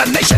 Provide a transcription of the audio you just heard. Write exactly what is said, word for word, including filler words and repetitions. Elimination.